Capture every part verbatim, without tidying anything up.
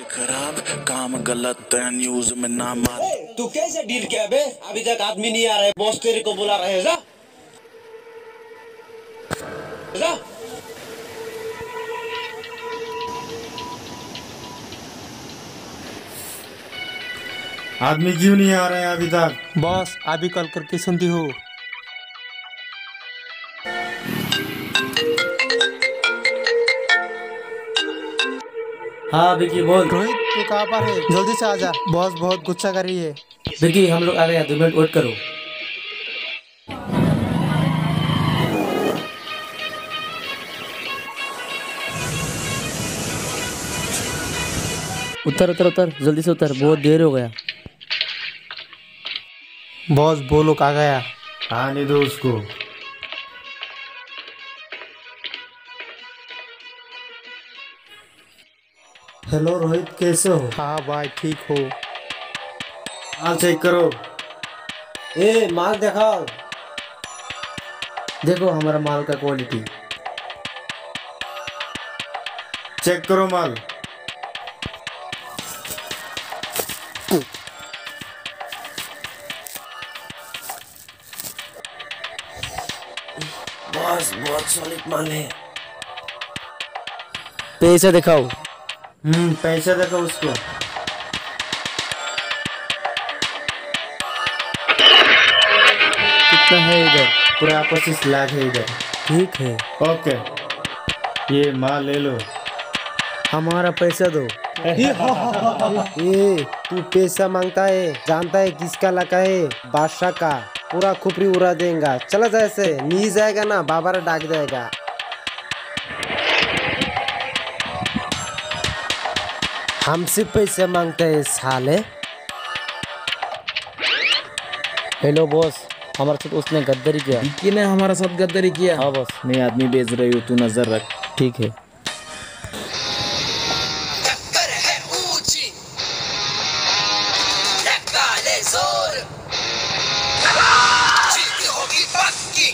काम गलत है, न्यूज में नाम आ। तू कैसे डील किया बे? अभी तक आदमी नहीं आ रहा है, बॉस तेरे को बुला रहे हैं। जा जा आदमी क्यों नहीं आ रहे हैं अभी तक? बॉस अभी कॉल करके सुनती हो। हाँ विकी बोल। रोहित तू कहाँ पर है? जल्दी से आजा, बॉस बहुत गुस्सा कर रही है। विकी हम लोग आ गए, दो मिनट वेट करो। उतर उतर उतर जल्दी से उतर, बहुत देर हो गया। बॉस वो लोग आ गया। आने दो उसको। हेलो रोहित, कैसे हो? हाँ भाई ठीक हो। माल चेक करो। ए माल दिखाओ। देखो हमारा माल का क्वालिटी चेक करो। माल बस बहुत सॉलिड माल है। पैसा दिखाओ। हम्म पैसा देखो उसको। कितना है इधर? पूरा पच्चीस लाख है इधर। ठीक है ओके, ये माल ले लो, हमारा पैसा दो। ये तू पैसा मांगता है, जानता है किसका लगा है? बादशाह का। पूरा खुपरी उड़ा देगा। चला जाए से नहीं जाएगा ना, बाबा डाक जाएगा। हमसे पैसे मांगते हैं साले। हेलो बॉस, हमारे साथ उसने गद्दारी किया। विकी ने हमारे साथ गद्दारी किया। हाँ बॉस, मैं आदमी बेच रही हूँ, तू नजर रख। ठीक है। टक्कर है ऊंची, डाले जोर, जीत होगी पक्की।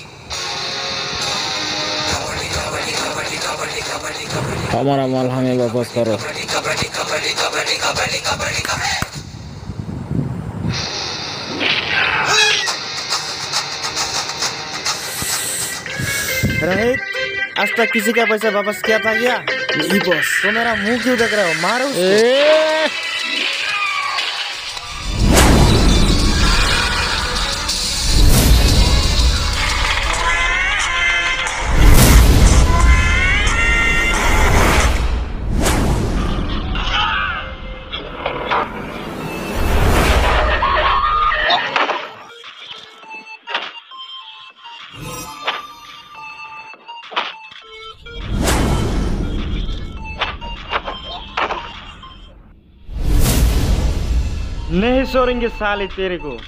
हमारा माल हमें वापस करो। रोहित आज तक किसी का पैसा वापस किया था क्या? नहीं बॉस। तो मेरा मुंह क्यों देख रहा हो? मारो उसको। नहीं सोरेंगे साले तेरे को।